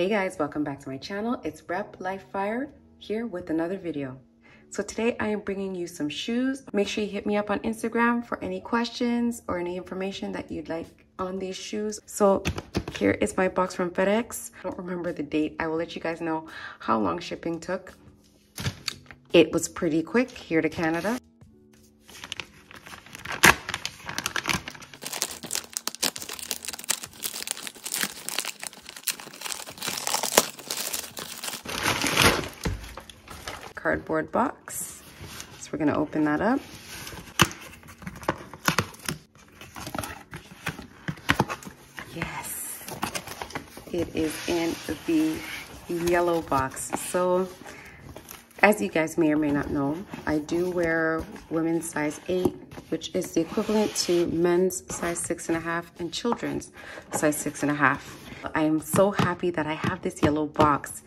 Hey guys, welcome back to my channel. It's Rep Life Fire here with another video. So today I am bringing you some shoes. Make sure you hit me up on Instagram for any questions or any information that you'd like on these shoes. So here is my box from FedEx. I don't remember the date. I will let you guys know how long shipping took. It was pretty quick here to Canada. Cardboard box. So we're going to open that up. Yes, it is in the yellow box. So as you guys may or may not know, I do wear women's size 8, which is the equivalent to men's size 6.5 and children's size 6.5. I am so happy that I have this yellow box.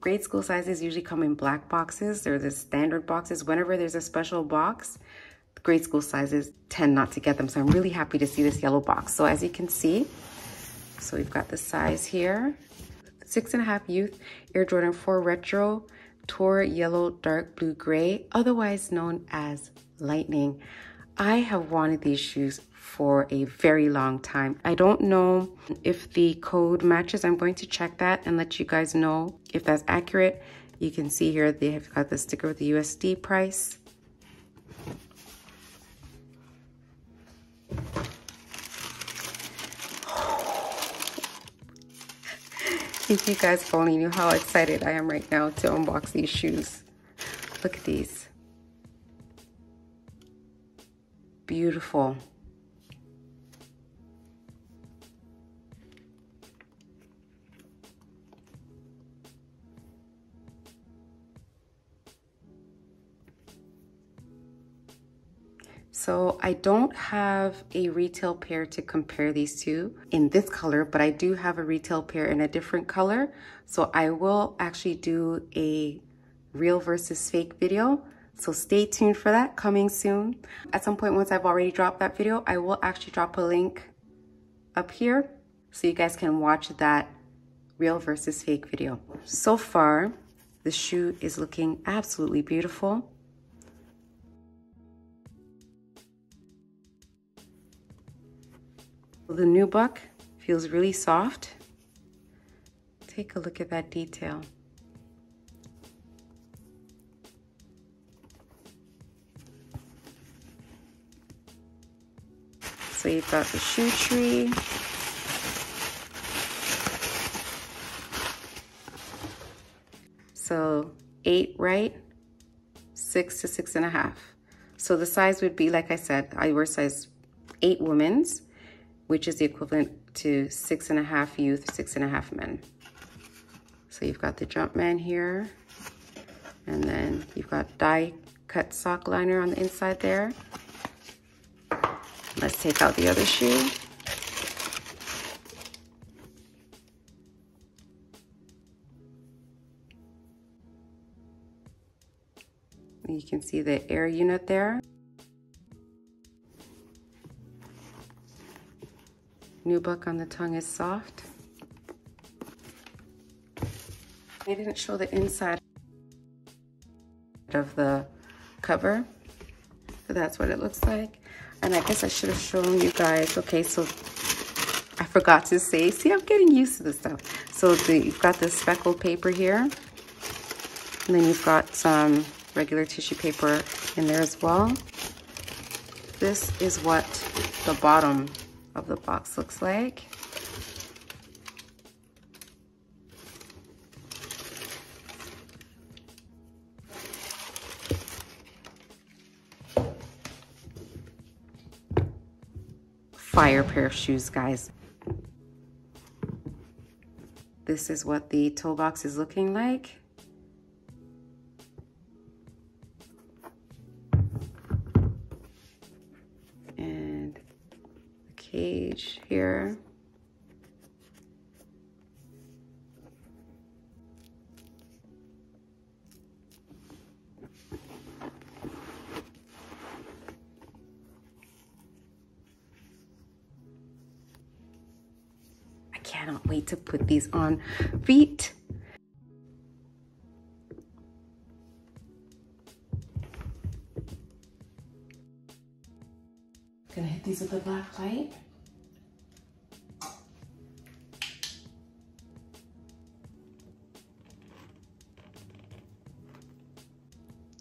Grade school sizes usually come in black boxes. They're the standard boxes. Whenever there's a special box, grade school sizes tend not to get them. So I'm really happy to see this yellow box. So as you can see, so we've got the size here. 6.5 youth, Air Jordan 4 Retro, Tour Yellow, Dark Blue Gray, otherwise known as Lightning. I have wanted these shoes for a very long time. I don't know if the code matches. I'm going to check that and let you guys know if that's accurate. You can see here they have got the sticker with the USD price. If you guys only knew how excited I am right now to unbox these shoes. Look at these. Beautiful. So I don't have a retail pair to compare these two in this color, but I do have a retail pair in a different color. So I will actually do a real versus fake video. So stay tuned for that, coming soon. At some point, once I've already dropped that video, I will actually drop a link up here so you guys can watch that real versus fake video. So far, the shoe is looking absolutely beautiful. The nubuck feels really soft. Take a look at that detail. So you've got the shoe tree. So 8, right? 6 to 6.5. So the size would be, like I said, I wear size 8 women's, which is the equivalent to 6.5 youth, 6.5 men. So you've got the Jumpman here, and then you've got die cut sock liner on the inside there. Let's take out the other shoe. You can see the air unit there. Nubuck on the tongue is soft. They didn't show the inside of the cover, so that's what it looks like. And I guess I should have shown you guys. Okay, so I forgot to say, see, I'm getting used to this stuff. So you've got this speckled paper here, and then you've got some regular tissue paper in there as well. This is what the bottom of the box looks like. Fire pair of shoes, guys. This is what the toe box is looking like. Cage here. I cannot wait to put these on feet. Gonna hit these with a black light.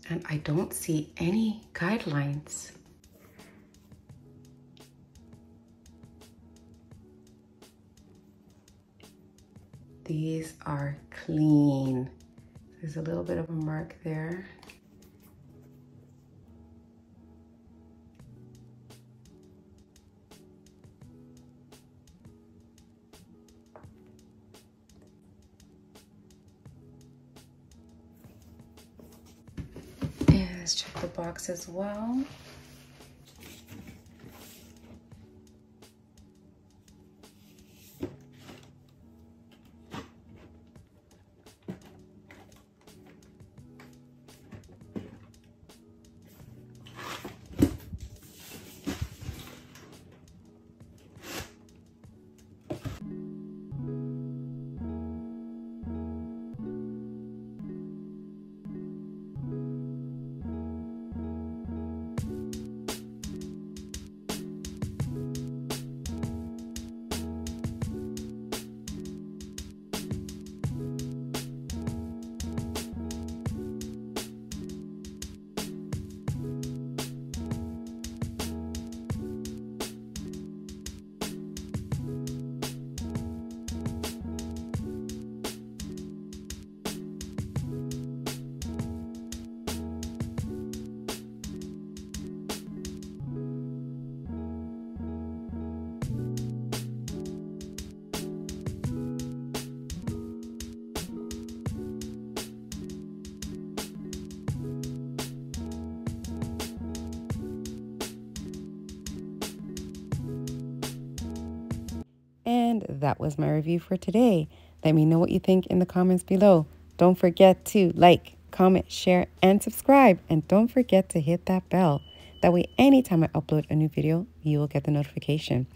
And I don't see any guidelines. These are clean. There's a little bit of a mark there. Let's check the box as well. And that was my review for today. Let me know what you think in the comments below. Don't forget to like, comment, share, and subscribe. And don't forget to hit that bell. That way, anytime I upload a new video, you will get the notification.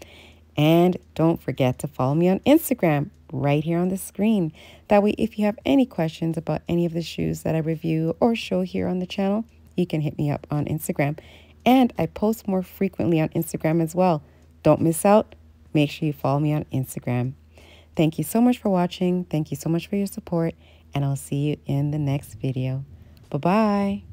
And don't forget to follow me on Instagram right here on the screen. That way, if you have any questions about any of the shoes that I review or show here on the channel, you can hit me up on Instagram. And I post more frequently on Instagram as well. Don't miss out. Make sure you follow me on Instagram. Thank you so much for watching. Thank you so much for your support. And I'll see you in the next video. Bye-bye.